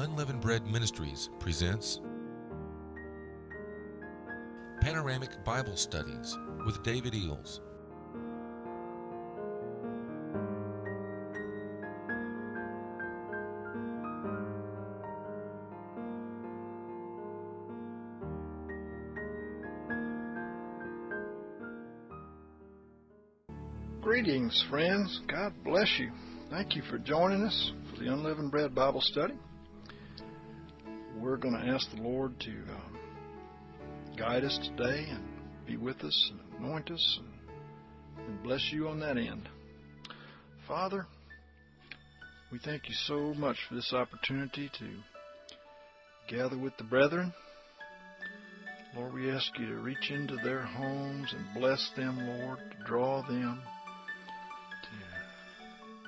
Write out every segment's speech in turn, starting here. Unleavened Bread Ministries presents Panoramic Bible Studies with David Eells. Greetings, friends. God bless you. Thank you for joining us for the Unleavened Bread Bible Study. We're going to ask the Lord to guide us today and be with us and anoint us and bless you on that end. Father, we thank you so much for this opportunity to gather with the brethren. Lord, we ask you to reach into their homes and bless them, Lord, to draw them,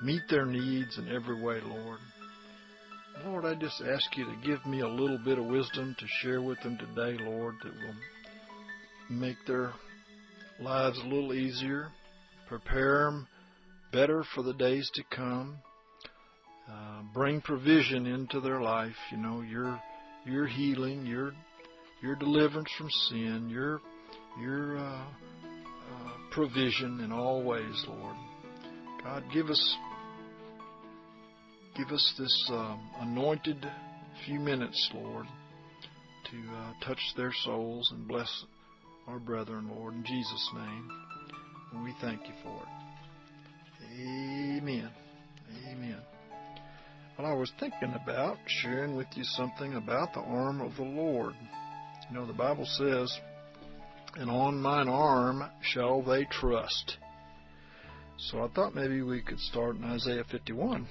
to meet their needs in every way, Lord. Lord, I just ask you to give me a little bit of wisdom to share with them today, Lord, that will make their lives a little easier, prepare them better for the days to come, bring provision into their life, you know, your healing, your deliverance from sin, your provision in all ways, Lord. God, give us this anointed few minutes, Lord, to touch their souls and bless our brethren, Lord, in Jesus' name. And we thank you for it. Amen. Amen. Well, I was thinking about sharing with you something about the arm of the Lord. You know, the Bible says, "And on mine arm shall they trust." So I thought maybe we could start in Isaiah 51.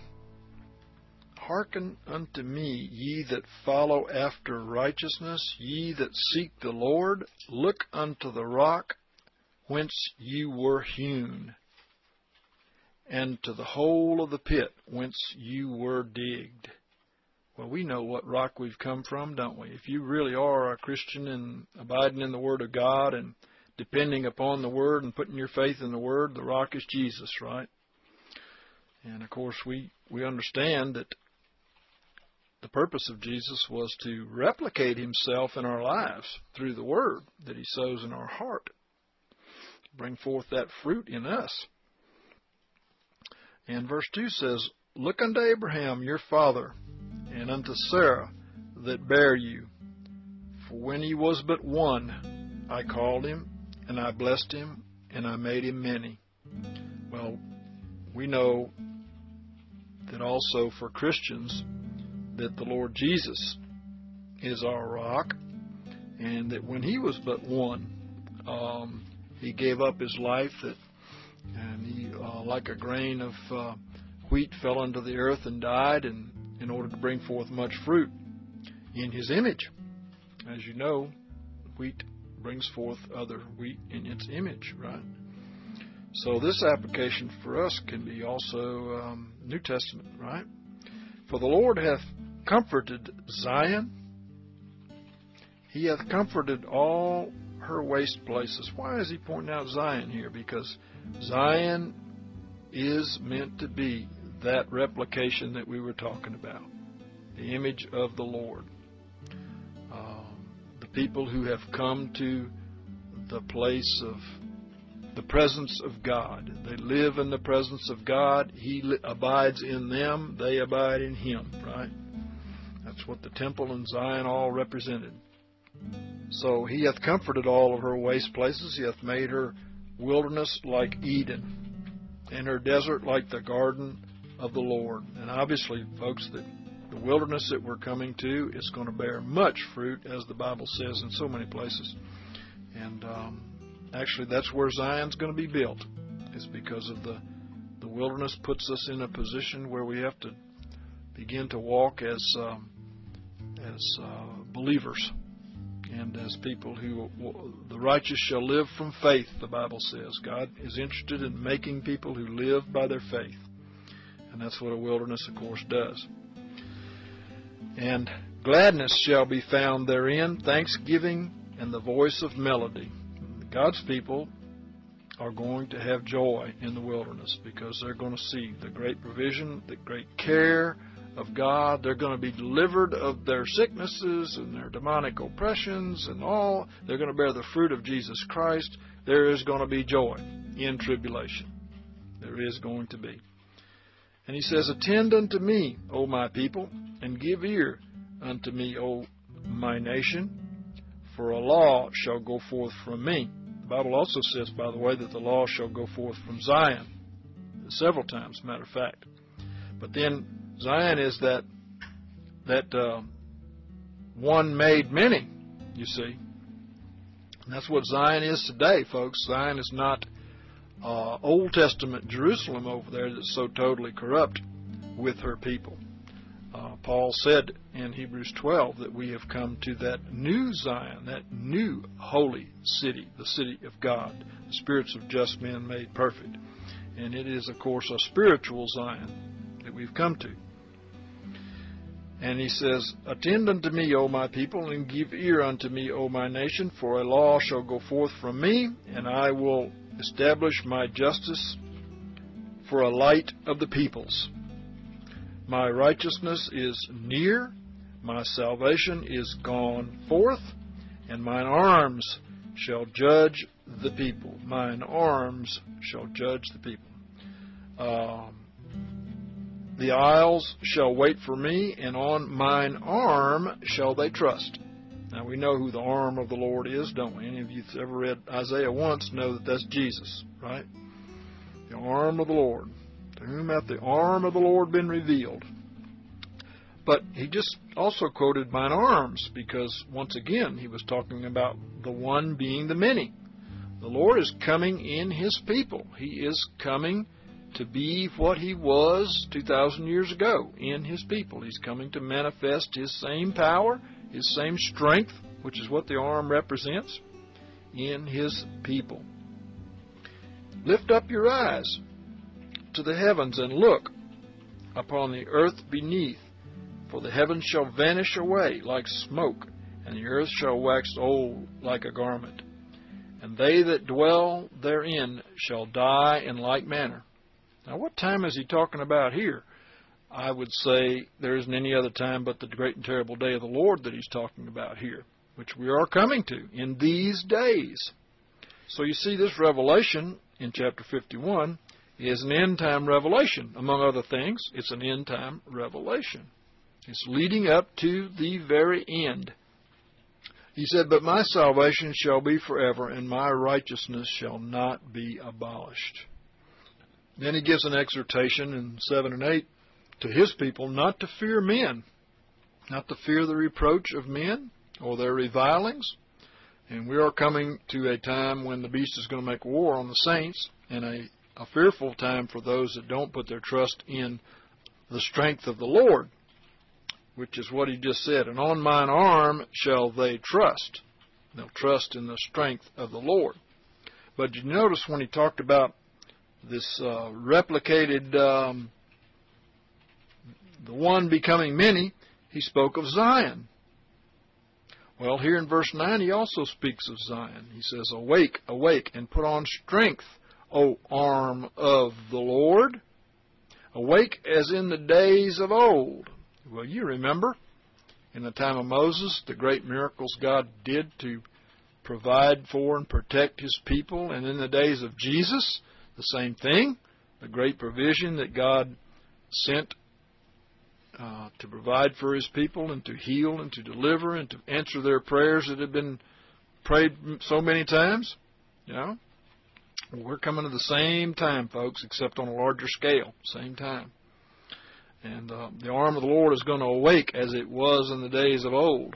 "Hearken unto me, ye that follow after righteousness, ye that seek the Lord. Look unto the rock whence you were hewn, and to the hole of the pit whence you were digged." Well, we know what rock we've come from, don't we? If you really are a Christian and abiding in the Word of God and depending upon the Word and putting your faith in the Word, the rock is Jesus, right? And, of course, we understand that the purpose of Jesus was to replicate himself in our lives through the word that he sows in our heart, bring forth that fruit in us. And verse 2 says, "Look unto Abraham your father, and unto Sarah that bare you. For when he was but one, I called him, and I blessed him, and I made him many." Well, we know that also for Christians that the Lord Jesus is our rock, and that when he was but one, he gave up his life, and he, like a grain of wheat, fell unto the earth and died and in order to bring forth much fruit in his image. As you know, wheat brings forth other wheat in its image, right? So this application for us can be also New Testament, right? "For the Lord hath comforted Zion. He hath comforted all her waste places." Why is he pointing out Zion here? Because Zion is meant to be that replication that we were talking about, the image of the Lord. The people who have come to the place of the presence of God. They live in the presence of God. He abides in them. They abide in him, right? That's what the temple and Zion all represented. "So he hath comforted all of her waste places. He hath made her wilderness like Eden, and her desert like the garden of the Lord." And obviously, folks, that the wilderness that we're coming to is going to bear much fruit, as the Bible says in so many places. And actually, that's where Zion's going to be built, is because of the wilderness puts us in a position where we have to begin to walk as believers and as people who, the righteous shall live from faith, the Bible says. God is interested in making people who live by their faith. And that's what a wilderness, of course, does. "And gladness shall be found therein, thanksgiving, and the voice of melody." God's people are going to have joy in the wilderness because they're going to see the great provision, the great care of God. They're going to be delivered of their sicknesses and their demonic oppressions and all. They're going to bear the fruit of Jesus Christ. There is going to be joy in tribulation. There is going to be. And he says, attend unto me, O my people, and give ear unto me, O my nation, for a law shall go forth from me. The Bible also says, by the way, that the law shall go forth from Zion, several times, matter of fact. But then Zion is that one made many, you see. And that's what Zion is today, folks. Zion is not Old Testament Jerusalem over there that's so totally corrupt with her people. Paul said in Hebrews 12 that we have come to that new Zion, that new holy city, the city of God, the spirits of just men made perfect. And it is, of course, a spiritual Zion that we've come to. And he says, attend unto me, O my people, and give ear unto me, O my nation, for a law shall go forth from me, and I will establish my justice for a light of the peoples. My righteousness is near, my salvation is gone forth, and mine arms shall judge the people. Mine arms shall judge the people. The isles shall wait for me, and on mine arm shall they trust. Now we know who the arm of the Lord is, don't we? Any of you that's ever read Isaiah once know that that's Jesus, right? The arm of the Lord. To whom hath the arm of the Lord been revealed? But he just also quoted mine arms, because once again he was talking about the one being the many. The Lord is coming in his people. He is coming to be what he was 2,000 years ago in his people. He's coming to manifest his same power, his same strength, which is what the arm represents, in his people. Lift up your eyes to the heavens, and look upon the earth beneath, for the heavens shall vanish away like smoke, and the earth shall wax old like a garment. And they that dwell therein shall die in like manner. Now what time is he talking about here? I would say there isn't any other time but the great and terrible day of the Lord that he's talking about here, which we are coming to in these days. So you see, this revelation in chapter 51 is an end-time revelation. Among other things, it's an end-time revelation. It's leading up to the very end. He said, but my salvation shall be forever, and my righteousness shall not be abolished. Then he gives an exhortation in 7 and 8 to his people not to fear men, not to fear the reproach of men or their revilings. And we are coming to a time when the beast is going to make war on the saints, and a fearful time for those that don't put their trust in the strength of the Lord, which is what he just said. And on mine arm shall they trust. They'll trust in the strength of the Lord. But you notice when he talked about this replicated, the one becoming many, he spoke of Zion. Well, here in verse 9, he also speaks of Zion. He says, awake, awake, and put on strength, O arm of the Lord, awake as in the days of old. Well, you remember in the time of Moses, the great miracles God did to provide for and protect his people. And in the days of Jesus, the same thing, the great provision that God sent to provide for his people and to heal and to deliver and to answer their prayers that had been prayed so many times, you know. We're coming to the same time, folks, except on a larger scale, same time. And the arm of the Lord is going to awake as it was in the days of old.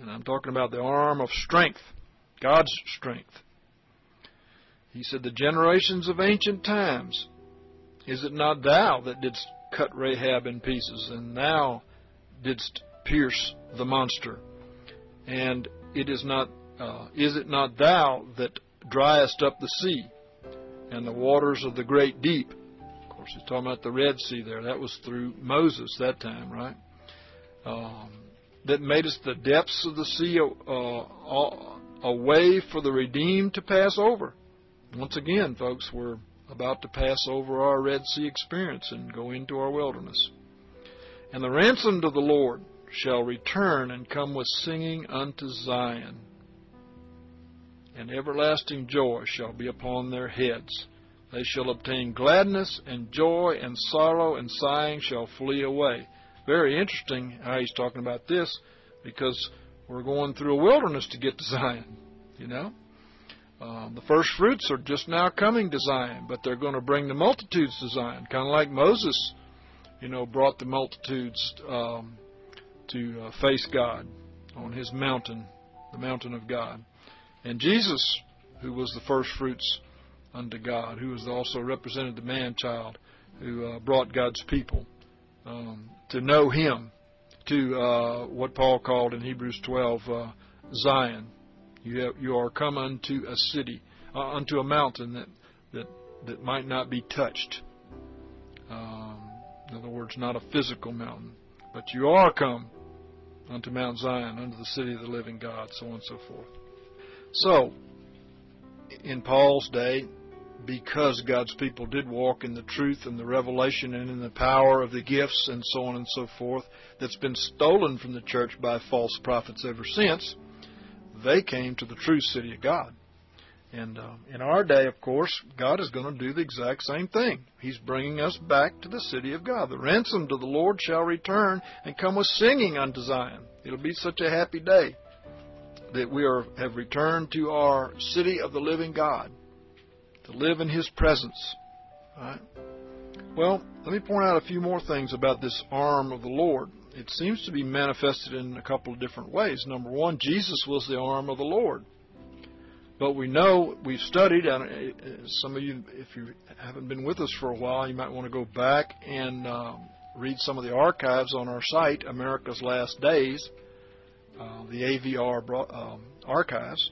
And I'm talking about the arm of strength, God's strength. He said, the generations of ancient times, is it not thou that didst cut Rahab in pieces, and thou didst pierce the monster? And it is not, is it not thou that driest up the sea, and the waters of the great deep? Of course, he's talking about the Red Sea there. That was through Moses that time, right? That madest the depths of the sea a way for the redeemed to pass over. Once again, folks, we're about to pass over our Red Sea experience and go into our wilderness. And the ransomed of the Lord shall return and come with singing unto Zion. And everlasting joy shall be upon their heads. They shall obtain gladness, and joy and sorrow and sighing shall flee away. Very interesting how he's talking about this, because we're going through a wilderness to get to Zion, you know. The first fruits are just now coming to Zion, but they're going to bring the multitudes to Zion, kind of like Moses, you know, brought the multitudes to face God on his mountain, the mountain of God. And Jesus, who was the first fruits unto God, who was also represented the man-child, who brought God's people to know him, to what Paul called in Hebrews 12, Zion. You are come unto a city, unto a mountain that might not be touched. In other words, not a physical mountain. But you are come unto Mount Zion, unto the city of the living God, so on and so forth. So, in Paul's day, because God's people did walk in the truth and the revelation and in the power of the gifts and so on and so forth, that's been stolen from the church by false prophets ever since, they came to the true city of God. And in our day, of course, God is going to do the exact same thing. He's bringing us back to the city of God. The ransomed of the Lord shall return and come with singing unto Zion. It'll be such a happy day that we have returned to our city of the living God, to live in his presence. All right? Well, let me point out a few more things about this arm of the Lord. It seems to be manifested in a couple of different ways. Number one, Jesus was the arm of the Lord. But we know, we've studied, and some of you, if you haven't been with us for a while, you might want to go back and read some of the archives on our site, America's Last Days, the AVR archives.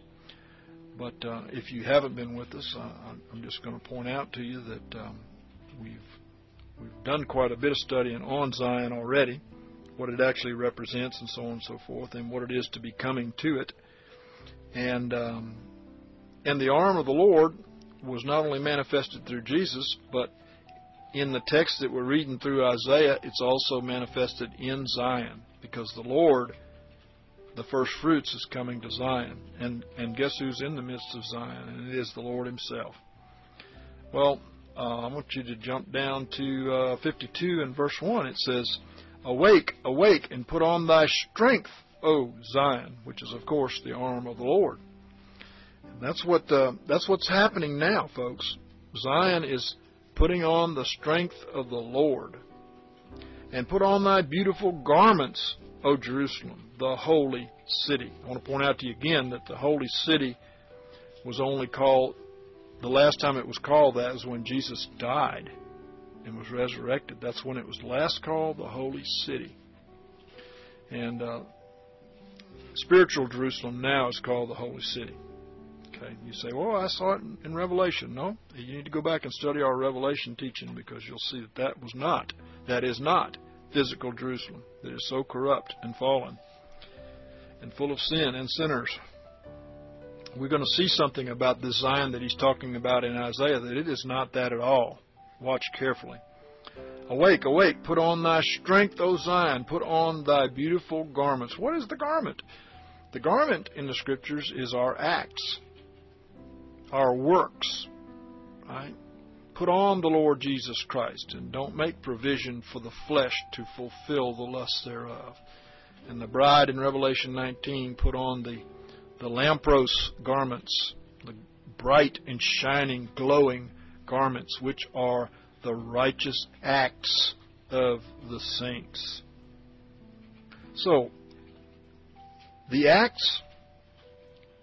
But if you haven't been with us, I'm just going to point out to you that we've done quite a bit of studying on Zion already, what it actually represents and so on and so forth, and what it is to be coming to it. And the arm of the Lord was not only manifested through Jesus, but in the text that we're reading through Isaiah, it's also manifested in Zion, because the Lord, the first fruits, is coming to Zion. And guess who's in the midst of Zion? And it is the Lord himself. Well, I want you to jump down to 52 and verse 1. It says, "Awake, awake, and put on thy strength, O Zion," which is, of course, the arm of the Lord. And that's what's happening now, folks. Zion is putting on the strength of the Lord. "And put on thy beautiful garments, O Jerusalem, the holy city." I want to point out to you again that the holy city was only called, the last time it was called that was when Jesus died and was resurrected. That's when it was last called the holy city. And spiritual Jerusalem now is called the holy city. Okay, you say, "Well, I saw it in Revelation." No, you need to go back and study our Revelation teaching, because you'll see that that is not physical Jerusalem, that is so corrupt and fallen and full of sin and sinners. We're going to see something about this Zion that he's talking about in Isaiah, that it is not that at all. Watch carefully. "Awake, awake, put on thy strength, O Zion, put on thy beautiful garments." What is the garment? The garment in the Scriptures is our acts, our works. Right? Put on the Lord Jesus Christ, and don't make provision for the flesh to fulfill the lusts thereof. And the bride in Revelation 19 put on the lampros garments, the bright and shining, glowing garments, which are the righteous acts of the saints. So, the acts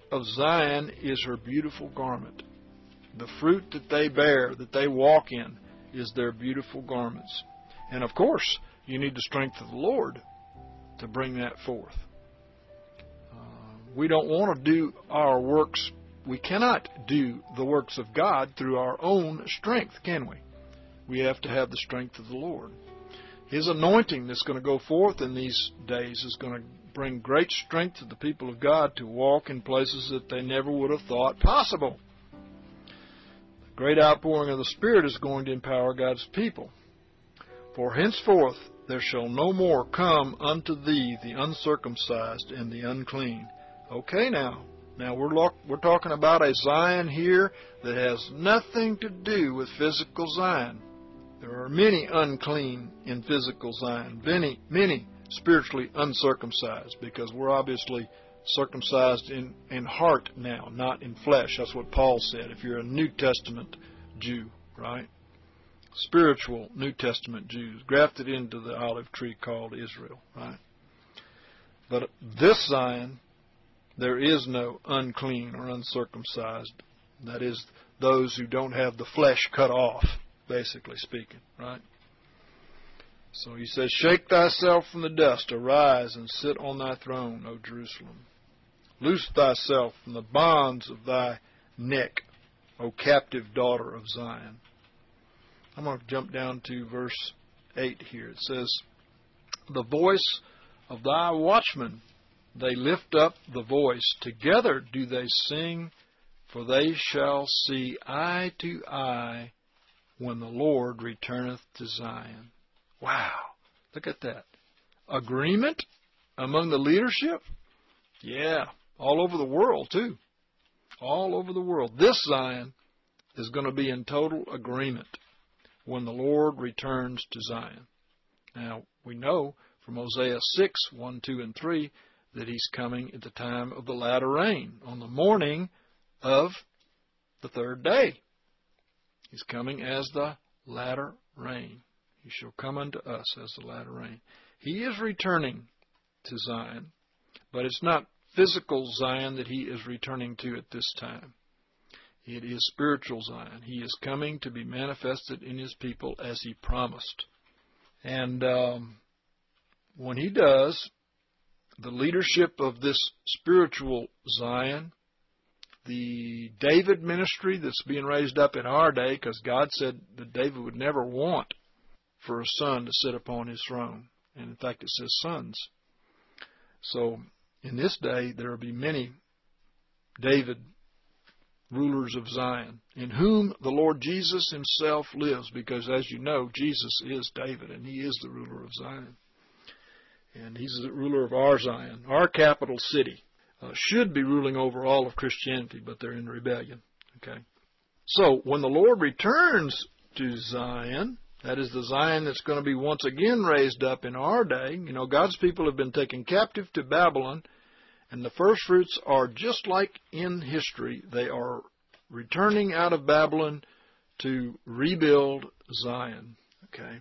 of Zion is her beautiful garment. The fruit that they bear, that they walk in, is their beautiful garments. And of course, you need the strength of the Lord to bring that forth. We don't want to do our works. We cannot do the works of God through our own strength, can we? We have to have the strength of the Lord. His anointing that's going to go forth in these days is going to bring great strength to the people of God to walk in places that they never would have thought possible. Great outpouring of the Spirit is going to empower God's people. "For henceforth There shall no more come unto thee the uncircumcised and the unclean. Okay now. Now we're talking about a Zion here that has nothing to do with physical Zion. There are many unclean in physical Zion, many spiritually uncircumcised, because we're obviously circumcised in heart now, not in flesh. That's what Paul said, if you're a New Testament Jew, right? Spiritual New Testament Jews, grafted into the olive tree called Israel, right? But this Zion, there is no unclean or uncircumcised. That is, those who don't have the flesh cut off, basically speaking, right? So he says, shake thyself from the dust, arise and sit on thy throne, O Jerusalem. Loose thyself from the bonds of thy neck, O captive daughter of Zion. I'm going to jump down to verse 8 here. It says, the voice of thy watchmen, they lift up the voice. Together do they sing, for they shall see eye to eye when the Lord returneth to Zion. Wow, look at that. Agreement among the leadership? Yeah, all over the world too. All over the world. This Zion is going to be in total agreement when the Lord returns to Zion. Now, we know from Isaiah 6, 1, 2, and 3, that he's coming at the time of the latter rain, on the morning of the third day. He's coming as the latter rain. He shall come unto us as the latter rain. He is returning to Zion, but it's not physical Zion that he is returning to at this time. It is spiritual Zion. He is coming to be manifested in his people as he promised. And when he does, the leadership of this spiritual Zion, the David ministry that's being raised up in our day, because God said that David would never want for a son to sit upon his throne. And in fact, it says sons. So in this day, there will be many David rulers of Zion, in whom the Lord Jesus himself lives, because as you know, Jesus is David, and he is the ruler of Zion. And he's the ruler of our Zion. Our capital city should be ruling over all of Christianity, but they're in rebellion. Okay. So when the Lord returns to Zion, that is the Zion that's going to be once again raised up in our day. You know, God's people have been taken captive to Babylon, and the first fruits are just like in history. They are returning out of Babylon to rebuild Zion. Okay.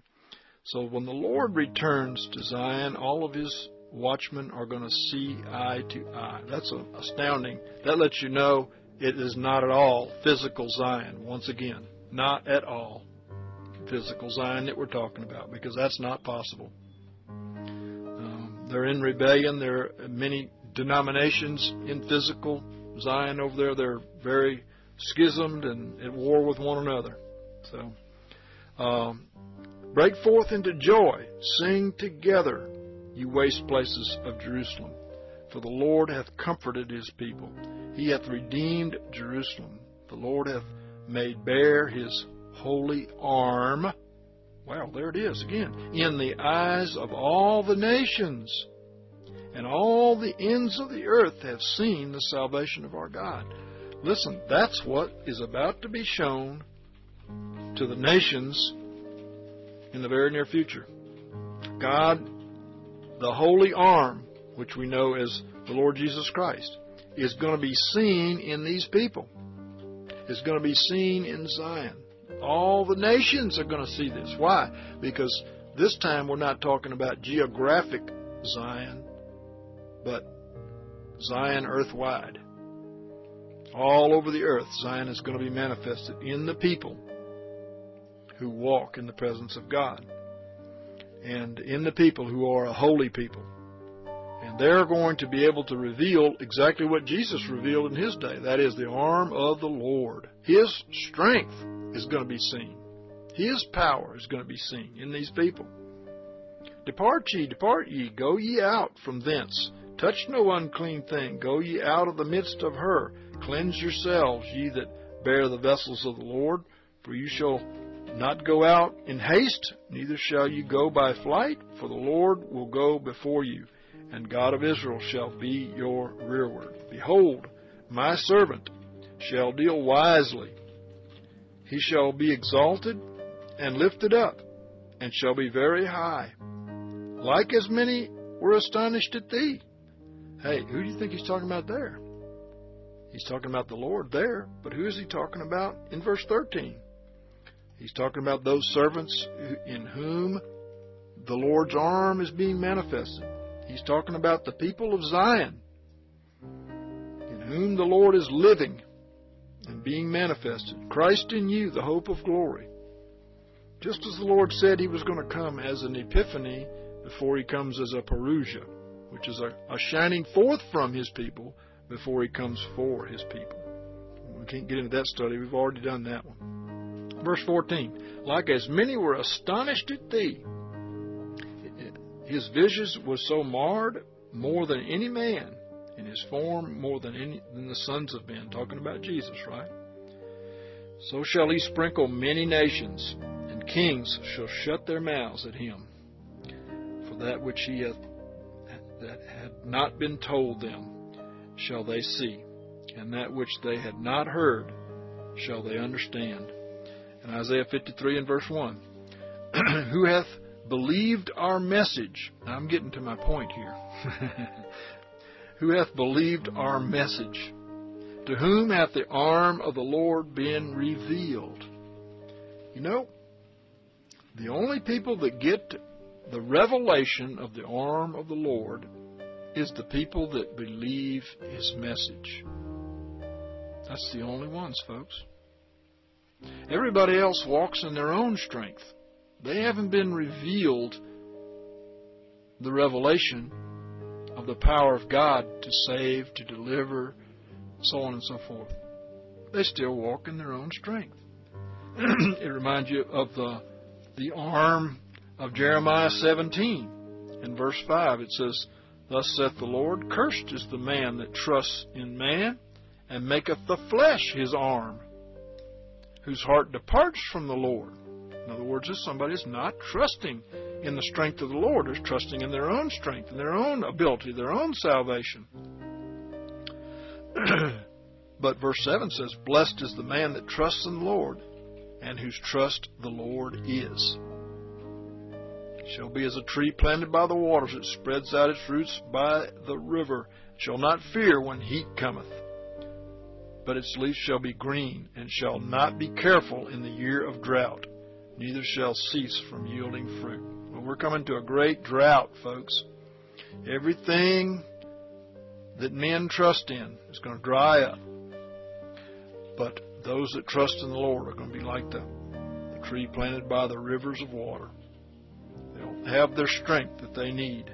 So when the Lord returns to Zion, all of his watchmen are going to see eye to eye. That's astounding. That lets you know it is not at all physical Zion. Once again, not at all physical Zion that we're talking about, because that's not possible. They're in rebellion. There are many denominations in physical Zion over there. They're very schismed and at war with one another. So, break forth into joy, sing together, you waste places of Jerusalem. For the Lord hath comforted his people. He hath redeemed Jerusalem. The Lord hath made bare his holy arm. Wow, there it is again. In the eyes of all the nations, and all the ends of the earth have seen the salvation of our God. Listen, that's what is about to be shown to the nations in the very near future. God, the holy arm, which we know as the Lord Jesus Christ, is going to be seen in these people. It's going to be seen in Zion. All the nations are going to see this. Why? Because this time we're not talking about geographic Zion, but Zion earthwide. All over the earth, Zion is going to be manifested in the people who walk in the presence of God, and in the people who are a holy people. And they're going to be able to reveal exactly what Jesus revealed in his day. That is the arm of the Lord. His strength is going to be seen. His power is going to be seen in these people. Depart ye, go ye out from thence. Touch no unclean thing. Go ye out of the midst of her. Cleanse yourselves, ye that bear the vessels of the Lord, for you shall not go out in haste, neither shall you go by flight, for the Lord will go before you, and God of Israel shall be your rearward. Behold, my servant shall deal wisely. He shall be exalted and lifted up, and shall be very high. Like as many were astonished at thee. Hey, who do you think he's talking about there? He's talking about the Lord there, but who is he talking about in verse 13? He's talking about those servants in whom the Lord's arm is being manifested. He's talking about the people of Zion, in whom the Lord is living and being manifested. Christ in you, the hope of glory. Just as the Lord said he was going to come as an epiphany before he comes as a parousia, which is a shining forth from his people before he comes for his people. We can't get into that study. We've already done that one. Verse 14, like as many were astonished at thee. His visage was so marred more than any man, and his form more than the sons of men. Talking about Jesus, right? So shall he sprinkle many nations, and kings shall shut their mouths at him, for that which he hath that had not been told them shall they see, and that which they had not heard shall they understand. And Isaiah 53 and verse 1, who hath believed our message? Now I'm getting to my point here. Who hath believed our message? To whom hath the arm of the Lord been revealed? You know, the only people that get the revelation of the arm of the Lord is the people that believe his message. That's the only ones, folks. Everybody else walks in their own strength. They haven't been revealed the revelation of the power of God to save, to deliver, so on and so forth. They still walk in their own strength. It reminds you of the arm of Jeremiah 17. In verse 5 it says, thus saith the Lord, cursed is the man that trusts in man, and maketh the flesh his arm, whose heart departs from the Lord. In other words, this somebody is not trusting in the strength of the Lord. They're trusting in their own strength, in their own ability, their own salvation. But verse 7 says, blessed is the man that trusts in the Lord, and whose trust the Lord is. Shall be as a tree planted by the waters, that spreads out its roots by the river, shall not fear when heat cometh, but its leaves shall be green, and shall not be careful in the year of drought, neither shall cease from yielding fruit. Well, we're coming to a great drought, folks. Everything that men trust in is going to dry up, but those that trust in the Lord are going to be like the tree planted by the rivers of water. They'll have their strength that they need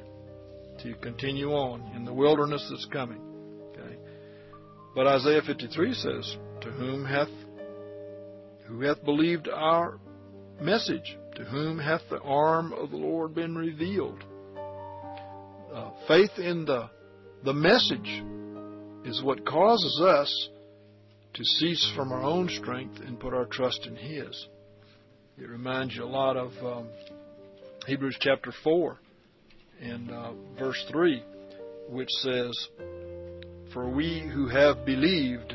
to continue on in the wilderness that's coming. Okay? But Isaiah 53 says, to whom hath, who hath believed our message? To whom hath the arm of the Lord been revealed? Faith in the message is what causes us to cease from our own strength and put our trust in his. It reminds you a lot of Hebrews chapter 4 and verse 3, which says, for we who have believed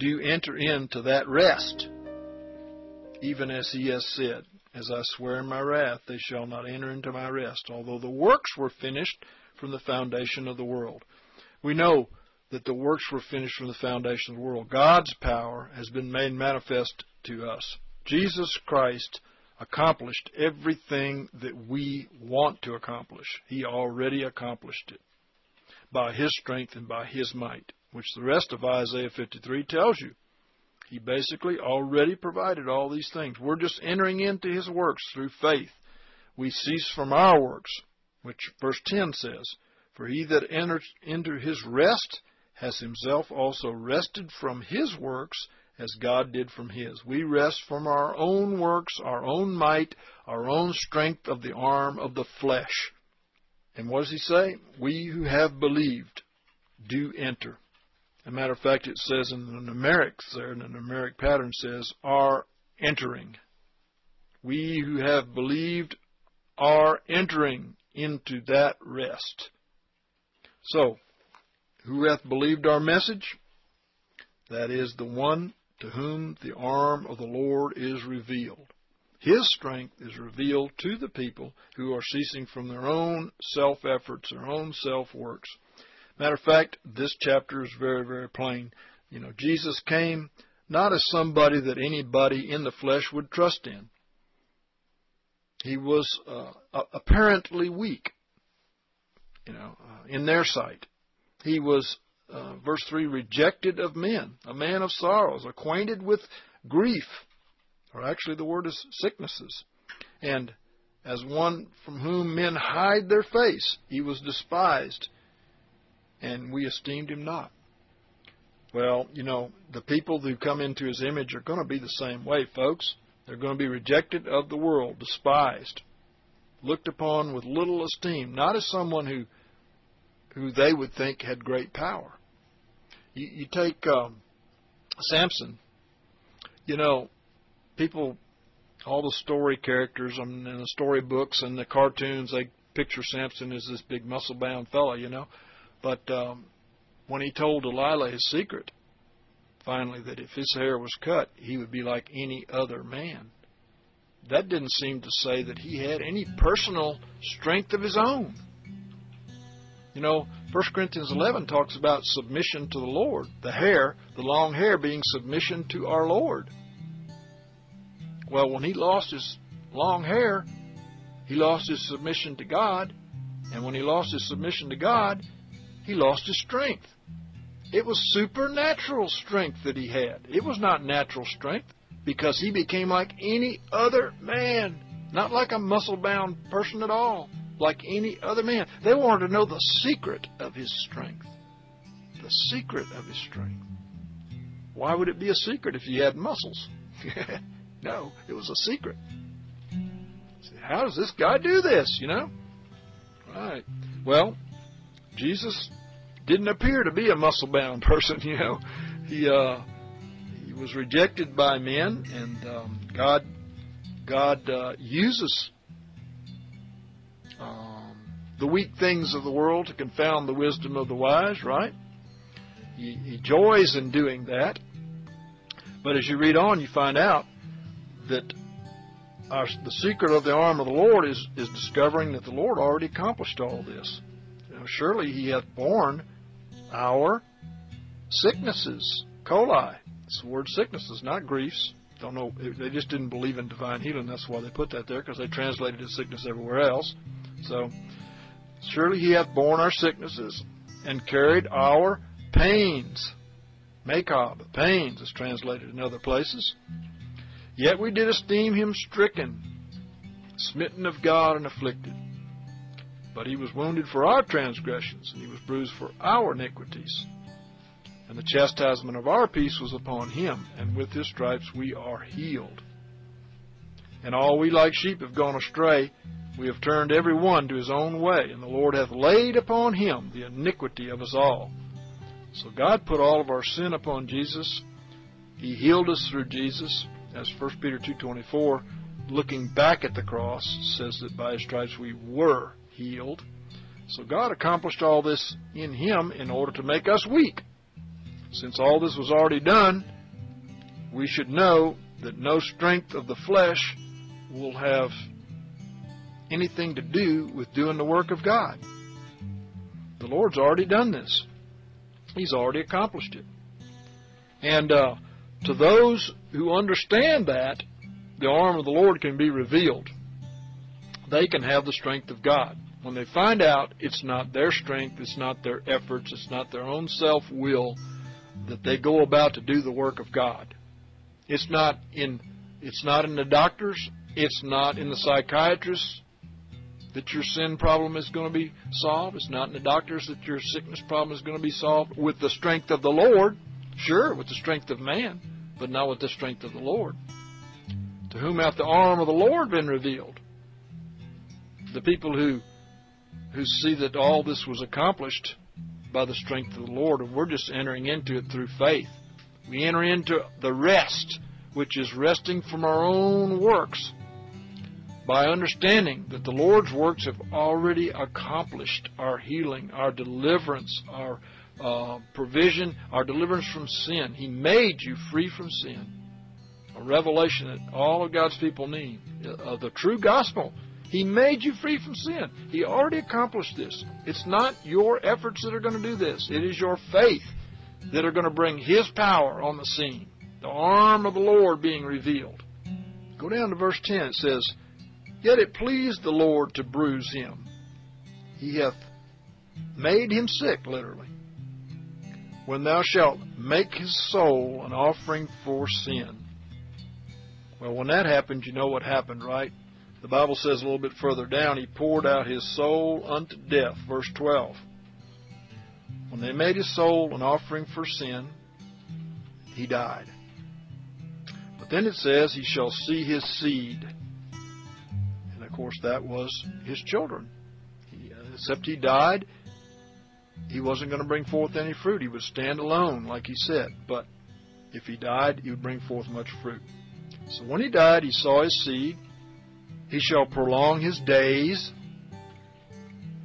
do enter into that rest, even as he has said, as I swear in my wrath, they shall not enter into my rest, although the works were finished from the foundation of the world. We know that the works were finished from the foundation of the world. God's power has been made manifest to us. Jesus Christ accomplished everything that we want to accomplish. He already accomplished it by his strength and by his might, which the rest of Isaiah 53 tells you. He basically already provided all these things. We're just entering into his works through faith. We cease from our works, which verse 10 says, for he that enters into his rest has himself also rested from his works, as God did from his. We rest from our own works, our own might, our own strength of the arm of the flesh. And what does he say? We who have believed do enter. As a matter of fact, it says in the numerics there, in the numeric pattern says, are entering. We who have believed are entering into that rest. So, who hath believed our message? That is the one to whom the arm of the Lord is revealed. His strength is revealed to the people who are ceasing from their own self-efforts, their own self-works. Matter of fact, this chapter is very, very plain. You know, Jesus came not as somebody that anybody in the flesh would trust in. He was apparently weak, you know, in their sight. He was, verse 3, rejected of men, a man of sorrows, acquainted with grief, or actually the word is sicknesses. And as one from whom men hide their face, he was despised, and we esteemed him not. Well, you know, the people who come into his image are going to be the same way, folks. They're going to be rejected of the world, despised, looked upon with little esteem, not as someone who they would think had great power. You take Samson. You know, people, all the story characters in the storybooks and the cartoons, they picture Samson as this big muscle-bound fella, you know. But when he told Delilah his secret, finally, that if his hair was cut, he would be like any other man. That didn't seem to say that he had any personal strength of his own. You know, 1 Corinthians 11 talks about submission to the Lord. The hair, the long hair, being submission to our Lord. Well, when he lost his long hair, he lost his submission to God. And when he lost his submission to God, he lost his strength. It was supernatural strength that he had. It was not natural strength, because he became like any other man, not like a muscle-bound person at all, like any other man. They wanted to know the secret of his strength, the secret of his strength. Why would it be a secret if you had muscles? No, it was a secret. How does this guy do this, you know? All right. Well, Jesus didn't appear to be a muscle-bound person, you know. He was rejected by men, and God uses the weak things of the world to confound the wisdom of the wise, right? He joys in doing that. But as you read on, you find out that the secret of the arm of the Lord is discovering that the Lord already accomplished all this. Now, surely he hath borne our sicknesses, coli. It's the word sicknesses, not griefs. Don't know. They just didn't believe in divine healing. That's why they put that there, because they translated his sickness everywhere else. So, surely he hath borne our sicknesses and carried our pains. Makab, pains, is translated in other places. Yet we did esteem him stricken, smitten of God, and afflicted. But he was wounded for our transgressions, and he was bruised for our iniquities. And the chastisement of our peace was upon him, and with his stripes we are healed. And all we like sheep have gone astray. We have turned every one to his own way, and the Lord hath laid upon him the iniquity of us all. So God put all of our sin upon Jesus. He healed us through Jesus, as 1 Peter 2:24, looking back at the cross, says that by his stripes we were healed. So God accomplished all this in him in order to make us weak. Since all this was already done, we should know that no strength of the flesh will have anything to do with doing the work of God. The Lord's already done this. He's already accomplished it. And to those who understand that, the arm of the Lord can be revealed. They can have the strength of God. When they find out it's not their strength, it's not their efforts, it's not their own self-will that they go about to do the work of God. It's not in the doctors, it's not in the psychiatrists that your sin problem is going to be solved. It's not in the doctors that your sickness problem is going to be solved with the strength of the Lord. Sure, with the strength of man, but not with the strength of the Lord. To whom hath the arm of the Lord been revealed? The people who see that all this was accomplished by the strength of the Lord, and we're just entering into it through faith. We enter into the rest, which is resting from our own works. by understanding that the Lord's works have already accomplished our healing, our deliverance, our provision, our deliverance from sin. He made you free from sin. A revelation that all of God's people need, of the true gospel. He made you free from sin. He already accomplished this. It's not your efforts that are going to do this. It is your faith that are going to bring His power on the scene. The arm of the Lord being revealed. Go down to verse 10. It says, "Yet it pleased the Lord to bruise him. He hath made him sick," literally. "When thou shalt make his soul an offering for sin." Well, when that happened, you know what happened, right? The Bible says a little bit further down, "He poured out his soul unto death." Verse 12. When they made his soul an offering for sin, he died. But then it says, "He shall see his seed." And of course, that was his children. Except he died, he wasn't going to bring forth any fruit. He would stand alone, like he said. But if he died, he would bring forth much fruit. So when he died, he saw his seed. He shall prolong his days.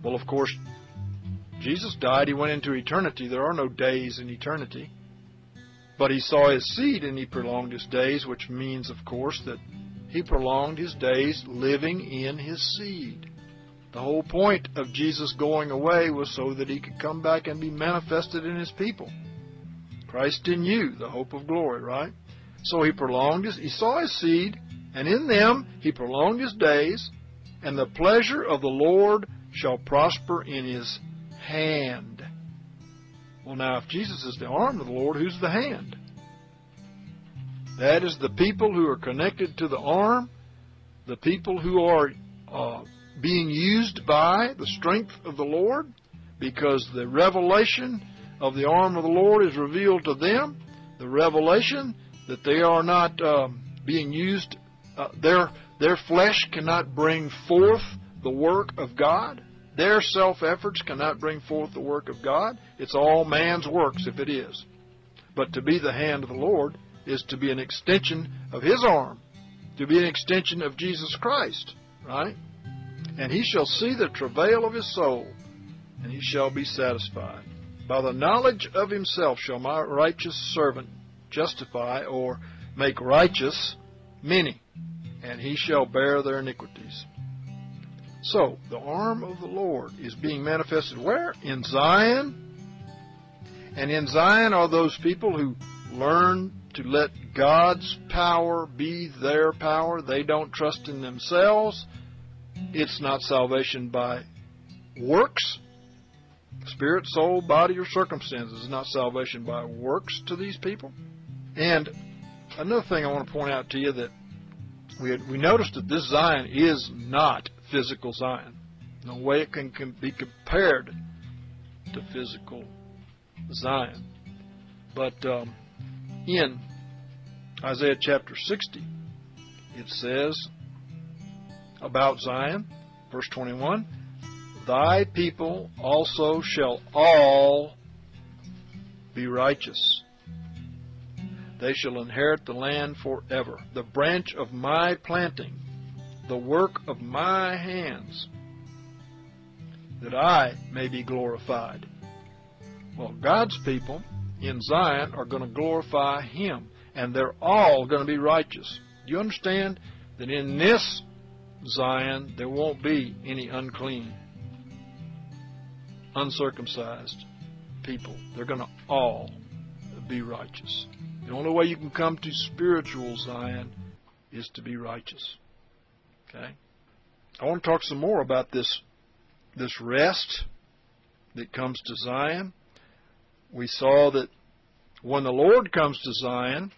Well, of course, Jesus died. He went into eternity. There are no days in eternity. But he saw his seed and he prolonged his days, which means, of course, that he prolonged his days living in his seed. The whole point of Jesus going away was so that he could come back and be manifested in his people. Christ in you, the hope of glory, right? So he saw his seed, and in them he prolonged his days, and the pleasure of the Lord shall prosper in his hand. Well, now, if Jesus is the arm of the Lord, who's the hand? That is the people who are connected to the arm, the people who are being used by the strength of the Lord, because the revelation of the arm of the Lord is revealed to them, the revelation that they are not being used. Their flesh cannot bring forth the work of God. Their self-efforts cannot bring forth the work of God. It's all man's works, if it is. But to be the hand of the Lord is to be an extension of His arm, to be an extension of Jesus Christ, right? "And he shall see the travail of his soul, and he shall be satisfied. By the knowledge of himself shall my righteous servant justify," or make righteous, "many, and he shall bear their iniquities." So, the arm of the Lord is being manifested where? In Zion. And in Zion are those people who learn to let God's power be their power. They don't trust in themselves. It's not salvation by works. Spirit, soul, body, or circumstances is not salvation by works to these people. And another thing I want to point out to you, that we noticed that this Zion is not physical Zion. No way it can be compared to physical Zion. But in Isaiah chapter 60, it says about Zion, verse 21, "Thy people also shall all be righteous. They shall inherit the land forever. The branch of my planting, the work of my hands, that I may be glorified." Well, God's people in Zion are going to glorify Him, and they're all going to be righteous. Do you understand that in this Zion there won't be any unclean, uncircumcised people? They're going to all be righteous. The only way you can come to spiritual Zion is to be righteous. Okay? I want to talk some more about this rest that comes to Zion. We saw that when the Lord comes to Zion,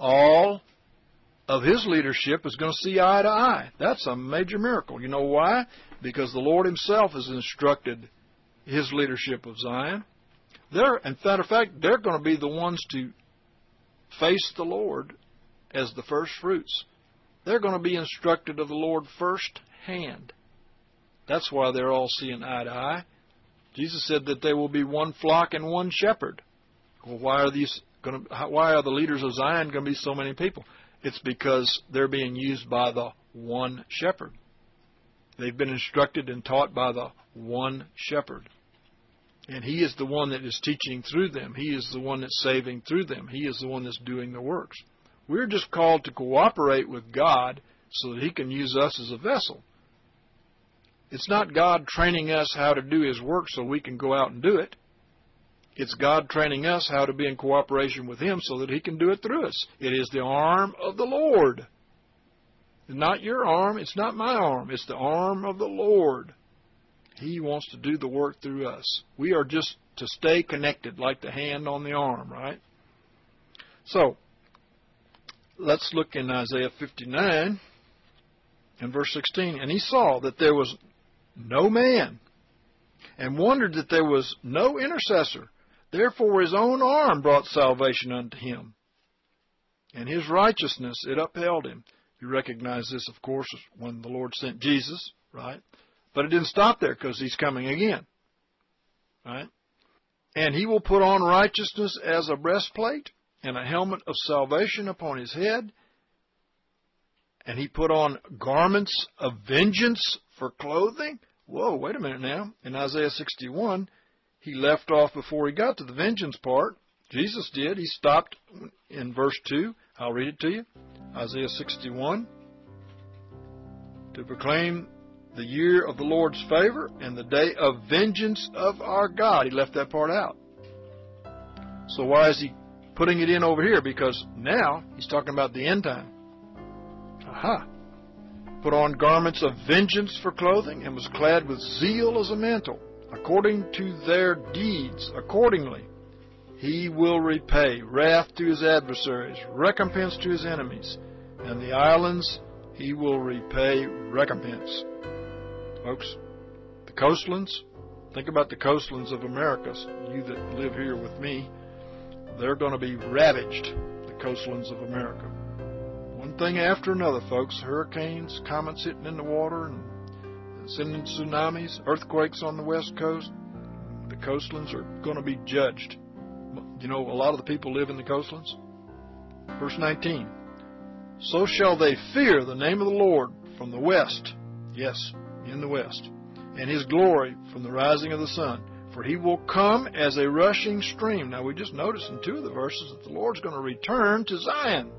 all of His leadership is going to see eye to eye. That's a major miracle. You know why? Because the Lord Himself has instructed His leadership of Zion. In fact, they're going to be the ones to face the Lord as the first fruits. They're going to be instructed of the Lord first hand. That's why they're all seeing eye to eye. Jesus said that there will be one flock and one shepherd. Well, why are the leaders of Zion going to be so many people? It's because they're being used by the one shepherd. They've been instructed and taught by the one shepherd. And he is the one that is teaching through them. He is the one that's saving through them. He is the one that's doing the works. We're just called to cooperate with God so that he can use us as a vessel. It's not God training us how to do his work so we can go out and do it. It's God training us how to be in cooperation with him so that he can do it through us. It is the arm of the Lord. Not your arm. It's not my arm. It's the arm of the Lord. He wants to do the work through us. We are just to stay connected like the hand on the arm, right? So, let's look in Isaiah 59 and verse 16. And he saw that there was no man, and wondered that there was no intercessor. Therefore his own arm brought salvation unto him, and his righteousness, it upheld him. You recognize this, of course, when the Lord sent Jesus, right? But it didn't stop there, because he's coming again, right? And he will put on righteousness as a breastplate, and a helmet of salvation upon his head. And he put on garments of vengeance for clothing. Whoa, wait a minute now. In Isaiah 61, he left off before he got to the vengeance part. Jesus did. He stopped in verse 2. I'll read it to you. Isaiah 61. To proclaim the year of the Lord's favor and the day of vengeance of our God. He left that part out. So why is he putting it in over here? Because now he's talking about the end time. Aha. Put on garments of vengeance for clothing, and was clad with zeal as a mantle. According to their deeds, accordingly, he will repay wrath to his adversaries, recompense to his enemies, and the islands he will repay recompense. Folks, the coastlands, think about the coastlands of America, you that live here with me, they're going to be ravaged, the coastlands of America. One thing after another, folks, hurricanes, comets hitting in the water, and sending tsunamis, earthquakes on the west coast. The coastlands are going to be judged. You know, a lot of the people live in the coastlands. Verse 19, so shall they fear the name of the Lord from the west, yes, in the west, and his glory from the rising of the sun, for he will come as a rushing stream. Now, we just noticed in two of the verses that the Lord's going to return to Zion.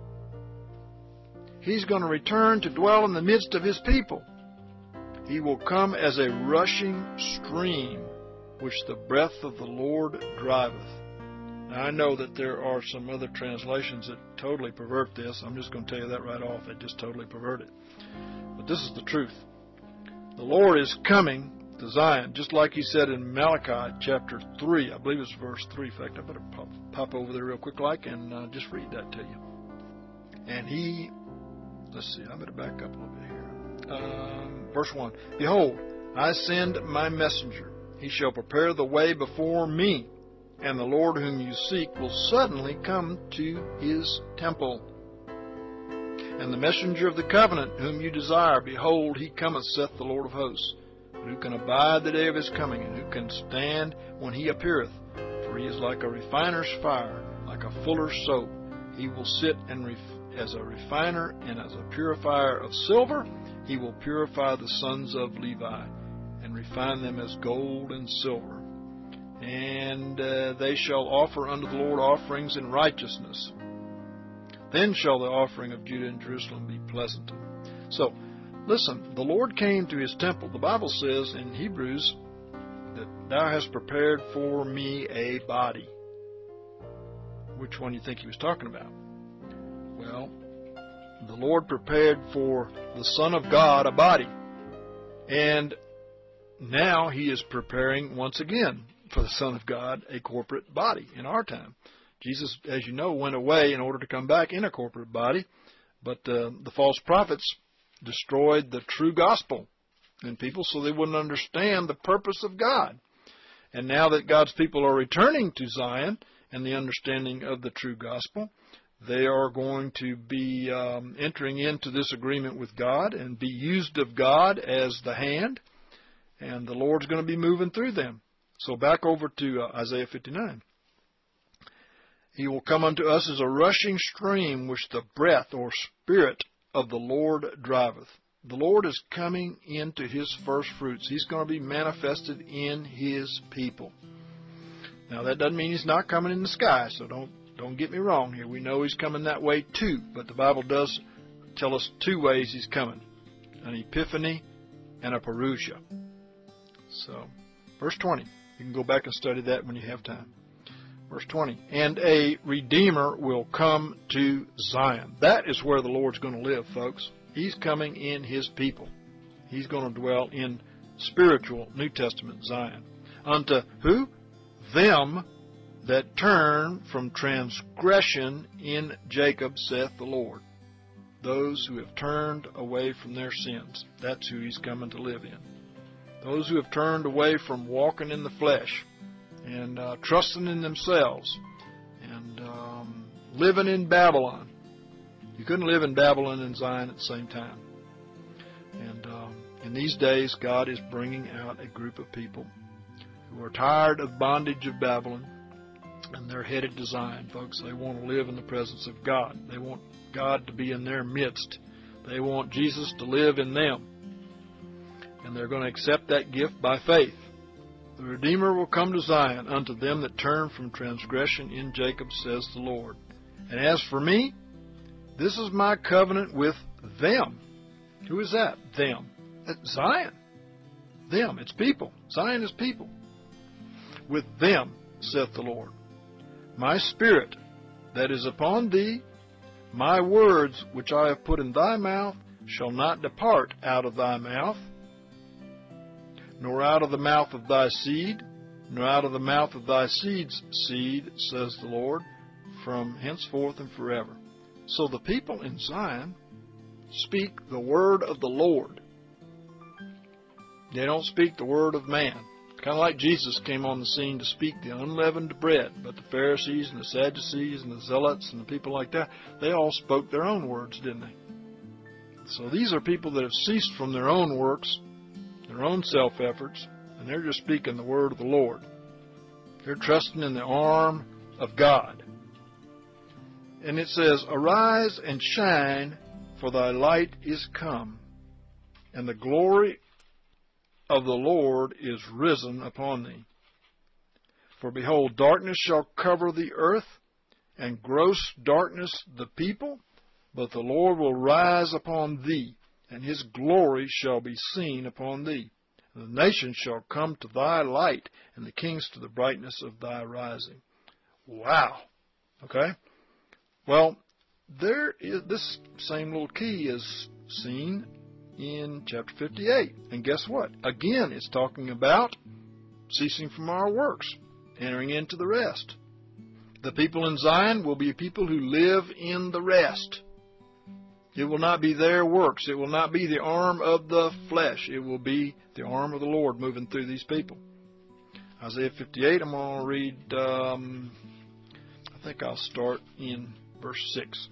He's going to return to dwell in the midst of his people. He will come as a rushing stream, which the breath of the Lord driveth. Now, I know that there are some other translations that totally pervert this. I'm just going to tell you that right off. They just totally pervert it. But this is the truth. The Lord is coming to Zion, just like he said in Malachi chapter 3. I believe it's verse 3. In fact, I better pop over there real quick like and just read that to you. And he, let's see, I better back up a little bit here. Verse 1. Behold, I send my messenger. He shall prepare the way before me. And the Lord whom you seek will suddenly come to his temple. And the messenger of the covenant whom you desire, behold, he cometh, saith the Lord of hosts. But who can abide the day of his coming, and who can stand when he appeareth? For he is like a refiner's fire, like a fuller's soap. He will sit as a refiner and as a purifier of silver. He will purify the sons of Levi, and refine them as gold and silver. And they shall offer unto the Lord offerings in righteousness. Then shall the offering of Judah and Jerusalem be pleasant. So, listen, the Lord came to his temple. The Bible says in Hebrews that thou hast prepared for me a body. Which one do you think he was talking about? Well, the Lord prepared for the Son of God a body. And now he is preparing once again for the Son of God, a corporate body in our time. Jesus, as you know, went away in order to come back in a corporate body, but the false prophets destroyed the true gospel in people so they wouldn't understand the purpose of God. And now that God's people are returning to Zion and the understanding of the true gospel, they are going to be entering into this agreement with God and be used of God as the hand, and the Lord's going to be moving through them. So back over to Isaiah 59. He will come unto us as a rushing stream, which the breath or spirit of the Lord driveth. The Lord is coming into His first fruits. He's going to be manifested in His people. Now, that doesn't mean He's not coming in the sky, so don't get me wrong here. We know He's coming that way too, but the Bible does tell us two ways He's coming, an epiphany and a parousia. So, verse 20. You can go back and study that when you have time. Verse 20. And a Redeemer will come to Zion. That is where the Lord's going to live, folks. He's coming in His people. He's going to dwell in spiritual New Testament Zion. Unto who? Them that turn from transgression in Jacob, saith the Lord. Those who have turned away from their sins. That's who He's coming to live in. Those who have turned away from walking in the flesh and trusting in themselves and living in Babylon. You couldn't live in Babylon and Zion at the same time. And in these days, God is bringing out a group of people who are tired of bondage of Babylon, and they're headed to Zion, folks. They want to live in the presence of God. They want God to be in their midst. They want Jesus to live in them. And they're going to accept that gift by faith. The Redeemer will come to Zion unto them that turn from transgression in Jacob, says the Lord. And as for me, this is my covenant with them. Who is that? Them. That's Zion. Them. It's people. Zion is people. With them, saith the Lord. My spirit that is upon thee, my words which I have put in thy mouth, shall not depart out of thy mouth, nor out of the mouth of thy seed, nor out of the mouth of thy seed's seed, says the Lord, from henceforth and forever. So the people in Zion speak the word of the Lord. They don't speak the word of man. Kind of like Jesus came on the scene to speak the unleavened bread, but the Pharisees and the Sadducees and the Zealots and the people like that, they all spoke their own words, didn't they? So these are people that have ceased from their own works, their own self-efforts, and they're just speaking the word of the Lord. They're trusting in the arm of God. And it says, Arise and shine, for thy light is come, and the glory of the Lord is risen upon thee. For behold, darkness shall cover the earth, and gross darkness the people, but the Lord will rise upon thee, and His glory shall be seen upon thee. The nations shall come to thy light, and the kings to the brightness of thy rising. Wow. Okay? Well, there is this same little key is seen in chapter 58. And guess what? Again, it's talking about ceasing from our works, entering into the rest. The people in Zion will be people who live in the rest. It will not be their works. It will not be the arm of the flesh. It will be the arm of the Lord moving through these people. Isaiah 58, I'm going to read, I think I'll start in verse 6.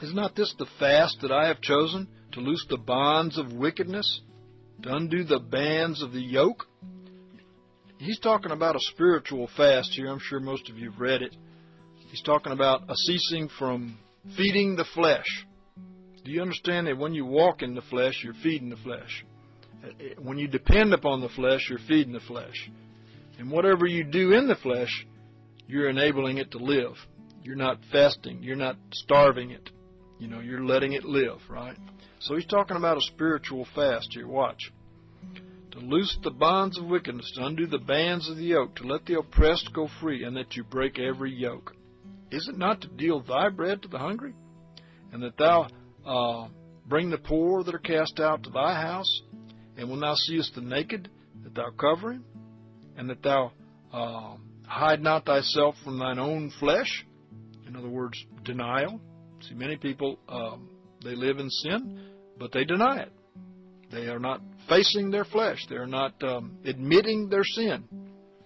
Is not this the fast that I have chosen, to loose the bonds of wickedness, to undo the bands of the yoke? He's talking about a spiritual fast here. I'm sure most of you have read it. He's talking about a ceasing from feeding the flesh. Do you understand that when you walk in the flesh, you're feeding the flesh? When you depend upon the flesh, you're feeding the flesh. And whatever you do in the flesh, you're enabling it to live. You're not fasting. You're not starving it. You know, you're letting it live, right? So he's talking about a spiritual fast here. Watch. To loose the bonds of wickedness, to undo the bands of the yoke, to let the oppressed go free, and that you break every yoke. Is it not to deal thy bread to the hungry, and that thou bring the poor that are cast out to thy house, and when thou seest the naked, that thou cover him, and that thou hide not thyself from thine own flesh? In other words, denial. See, many people, they live in sin, but they deny it. They are not facing their flesh. They are not admitting their sin,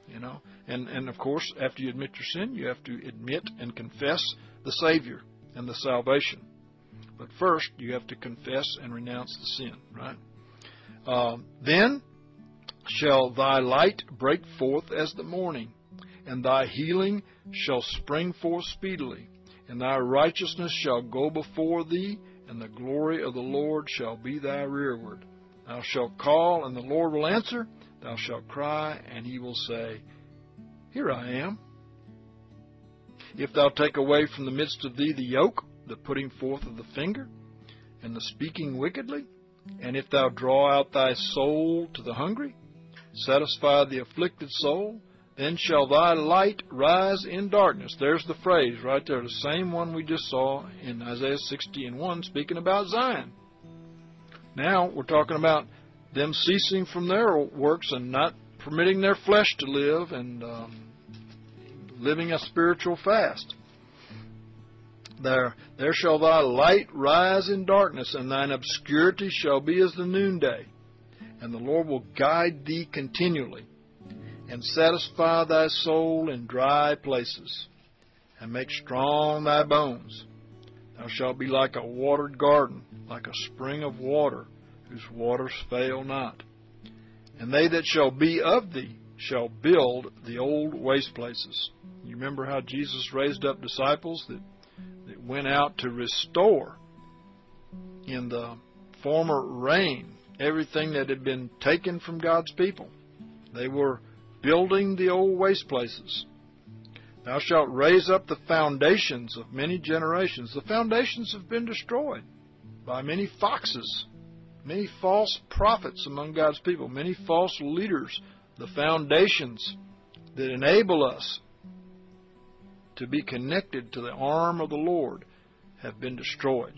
you know. And of course, after you admit your sin, you have to admit and confess the Savior and the salvation. But first, you have to confess and renounce the sin, right? Then shall thy light break forth as the morning, and thy healing shall spring forth speedily, and thy righteousness shall go before thee, and the glory of the Lord rearward shall be thy rearward. Thou shalt call, and the Lord will answer. Thou shalt cry, and he will say, Here I am. If thou take away from the midst of thee the yoke, the putting forth of the finger, and the speaking wickedly, and if thou draw out thy soul to the hungry, satisfy the afflicted soul, then shall thy light rise in darkness. There's the phrase right there, the same one we just saw in Isaiah 60:1, speaking about Zion. Now we're talking about them ceasing from their works and not permitting their flesh to live and living a spiritual fast. There shall thy light rise in darkness, and thine obscurity shall be as the noonday. And the Lord will guide thee continually, and satisfy thy soul in dry places, and make strong thy bones. Thou shalt be like a watered garden, like a spring of water, whose waters fail not. And they that shall be of thee shall build the old waste places. You remember how Jesus raised up disciples that went out to restore in the former reign everything that had been taken from God's people. They were building the old waste places. Thou shalt raise up the foundations of many generations. The foundations have been destroyed by many foxes, many false prophets among God's people, many false leaders. The foundations that enable us to be connected to the arm of the Lord have been destroyed.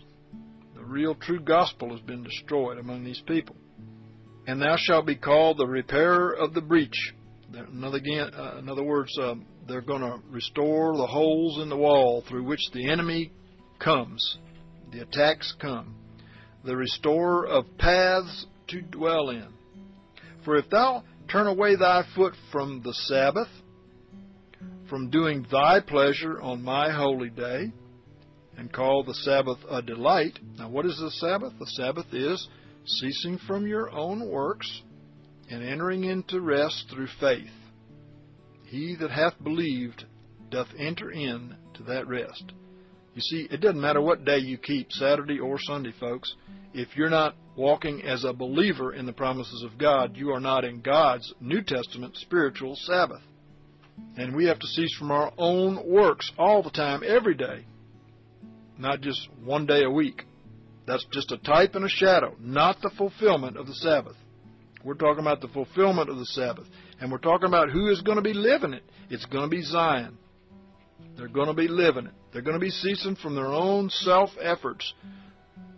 The real true gospel has been destroyed among these people. And thou shalt be called the repairer of the breach. In other words, they're going to restore the holes in the wall through which the enemy comes. The attacks come. The restorer of paths to dwell in. For if thou turn away thy foot from the Sabbath, from doing thy pleasure on my holy day, and call the Sabbath a delight. Now, what is the Sabbath? The Sabbath is ceasing from your own works and entering into rest through faith. He that hath believed doth enter in to that rest. You see, it doesn't matter what day you keep, Saturday or Sunday, folks. If you're not walking as a believer in the promises of God, you are not in God's New Testament spiritual Sabbath. And we have to cease from our own works all the time, every day, not just one day a week. That's just a type and a shadow, not the fulfillment of the Sabbath. We're talking about the fulfillment of the Sabbath, and we're talking about who is going to be living it. It's going to be Zion. They're going to be living it. They're going to be ceasing from their own self-efforts,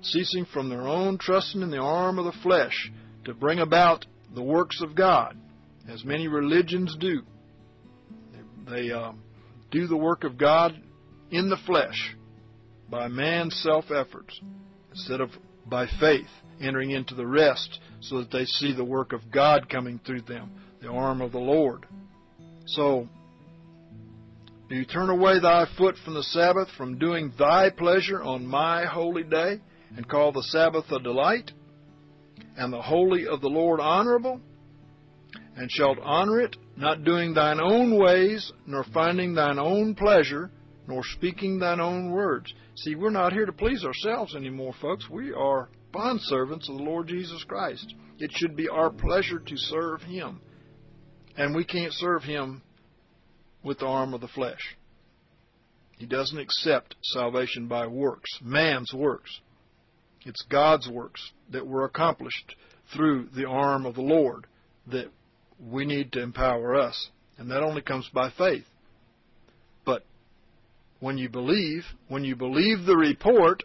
ceasing from their own trusting in the arm of the flesh to bring about the works of God, as many religions do. They do the work of God in the flesh by man's self-efforts instead of by faith entering into the rest so that they see the work of God coming through them, the arm of the Lord. So, do you turn away thy foot from the Sabbath, from doing thy pleasure on my holy day, and call the Sabbath a delight, and the holy of the Lord honorable, and shalt honor it, not doing thine own ways, nor finding thine own pleasure, nor speaking thine own words. See, we're not here to please ourselves anymore, folks. We are bondservants of the Lord Jesus Christ. It should be our pleasure to serve Him, and we can't serve Him with the arm of the flesh. He doesn't accept salvation by works, man's works. It's God's works that were accomplished through the arm of the Lord that we need to empower us. And that only comes by faith. But when you believe the report,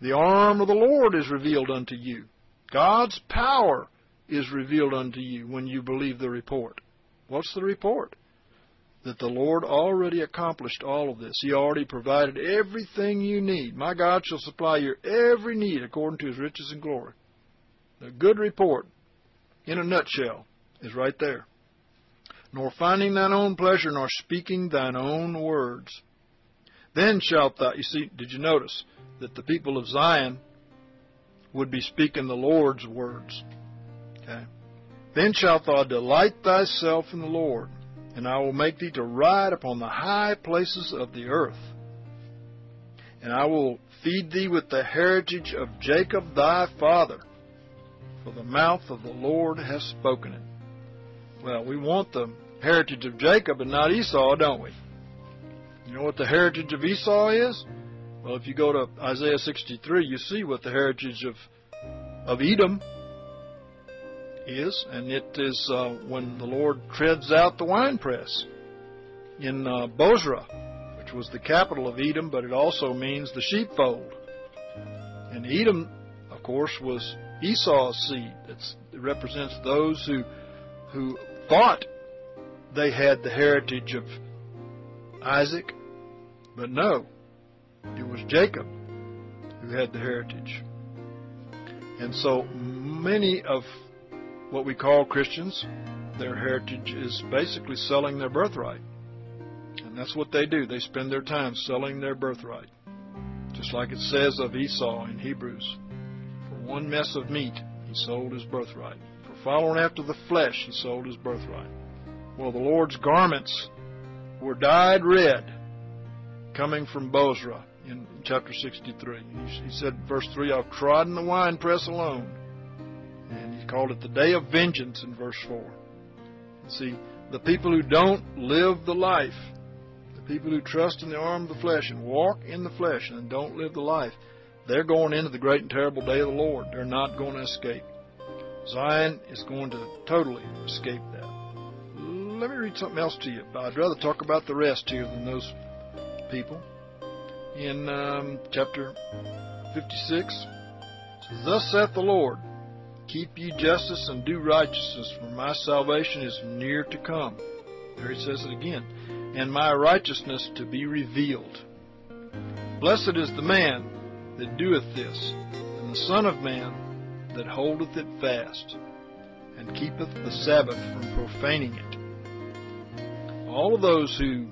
the arm of the Lord is revealed unto you. God's power is revealed unto you when you believe the report. What's the report? That the Lord already accomplished all of this. He already provided everything you need. My God shall supply your every need according to His riches and glory. The good report, in a nutshell, is right there. Nor finding thine own pleasure, nor speaking thine own words. Then shalt thou... You see, did you notice that the people of Zion would be speaking the Lord's words? Okay. Then shalt thou delight thyself in the Lord, and I will make thee to ride upon the high places of the earth. and I will feed thee with the heritage of Jacob thy father, for the mouth of the Lord hath spoken it. Well, we want the heritage of Jacob and not Esau, don't we? You know what the heritage of Esau is? Well, if you go to Isaiah 63, you see what the heritage of Edom is, and it is when the Lord treads out the winepress in Bozrah, which was the capital of Edom, but it also means the sheepfold. And Edom, of course, was Esau's seed. It represents those who thought they had the heritage of Isaac, but no, it was Jacob who had the heritage. And so many of what we call Christians, their heritage is basically selling their birthright. And that's what they do. They spend their time selling their birthright, just like it says of Esau in Hebrews. For one mess of meat, he sold his birthright. For following after the flesh, he sold his birthright. Well, the Lord's garments were dyed red, coming from Bozrah in chapter 63. He said, verse 3, I've trodden the winepress alone. And he called it the day of vengeance in verse 4. See, the people who don't live the life, the people who trust in the arm of the flesh and walk in the flesh and don't live the life, they're going into the great and terrible day of the Lord. They're not going to escape. Zion is going to totally escape that. Let me read something else to you, but I'd rather talk about the rest here than those people. In chapter 56, says, Thus saith the Lord, keep ye justice and do righteousness, for my salvation is near to come. There he says it again, and my righteousness to be revealed. Blessed is the man that doeth this, and the Son of Man that holdeth it fast, and keepeth the Sabbath from profaning it. All of those who,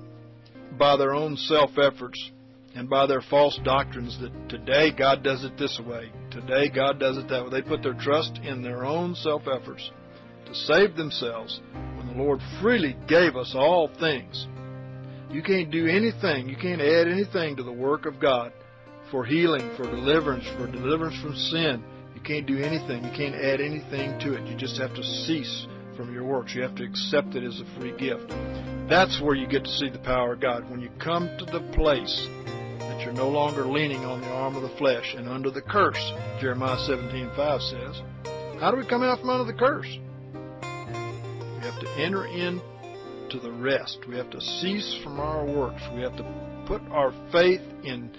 by their own self-efforts and by their false doctrines that today God does it this way, today God does it that way, they put their trust in their own self-efforts to save themselves when the Lord freely gave us all things. You can't do anything, you can't add anything to the work of God for healing, for deliverance from sin. You can't do anything, you can't add anything to it. You just have to cease from your works. You have to accept it as a free gift. That's where you get to see the power of God, when you come to the place that you're no longer leaning on the arm of the flesh and under the curse. Jeremiah 17:5 says, how do we come out from under the curse? We have to enter into the rest. We have to cease from our works. We have to put our faith in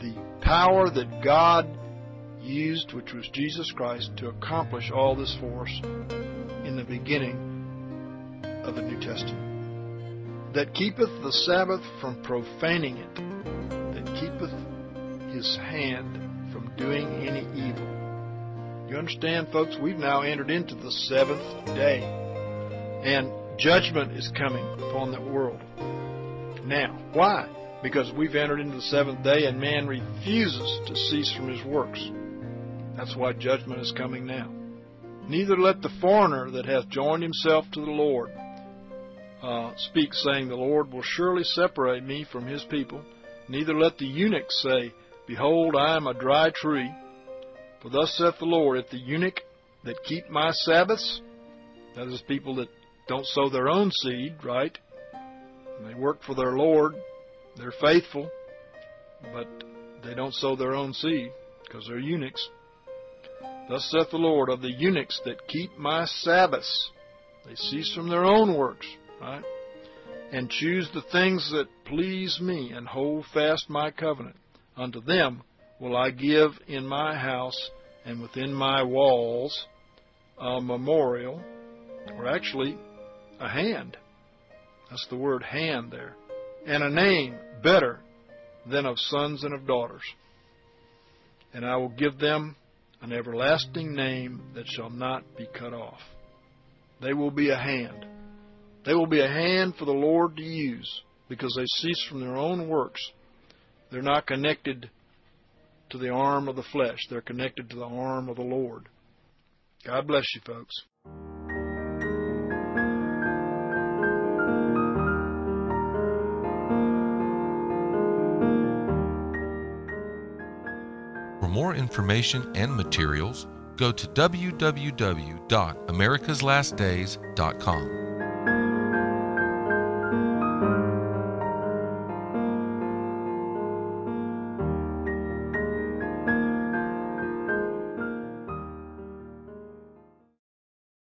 the power that God used, which was Jesus Christ, to accomplish all this for us in the beginning of the New Testament. That keepeth the Sabbath from profaning it, that keepeth his hand from doing any evil. You understand, folks, we've now entered into the seventh day, and judgment is coming upon the world. Now, why? Because we've entered into the seventh day, and man refuses to cease from his works. That's why judgment is coming now. Neither let the foreigner that hath joined himself to the Lord speak, saying, the Lord will surely separate me from his people. Neither let the eunuch say, behold, I am a dry tree. For thus saith the Lord, if the eunuch that keep my Sabbaths, that is people that don't sow their own seed, right? And they work for their Lord, they're faithful, but they don't sow their own seed because they're eunuchs. Thus saith the Lord, of the eunuchs that keep my Sabbaths, they cease from their own works, right? And choose the things that please me and hold fast my covenant. Unto them will I give in my house and within my walls a memorial, or actually a hand. That's the word hand there. And a name better than of sons and of daughters. And I will give them an everlasting name that shall not be cut off. They will be a hand. They will be a hand for the Lord to use because they cease from their own works. They're not connected to the arm of the flesh. They're connected to the arm of the Lord. God bless you, folks. information and materials, go to www.americaslastdays.com.